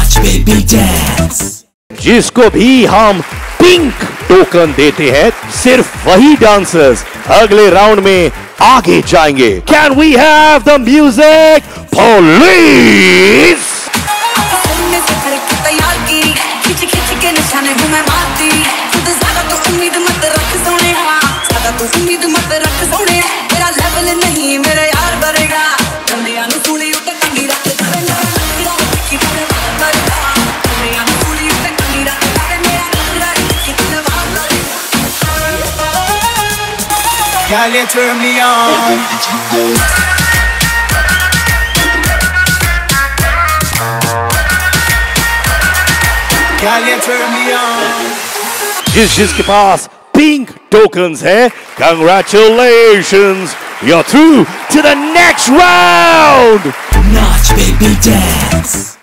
Nach Baby Dance। जिसको भी हम पिंक टोकन देते हैं सिर्फ वही डांसर्स अगले राउंड में आगे जाएंगे। Can we have the music please. Galia, turn me on. Galia, turn me on. जिसके पास pink tokens है, congratulations, you're through to the next round. Nach Baby Dance.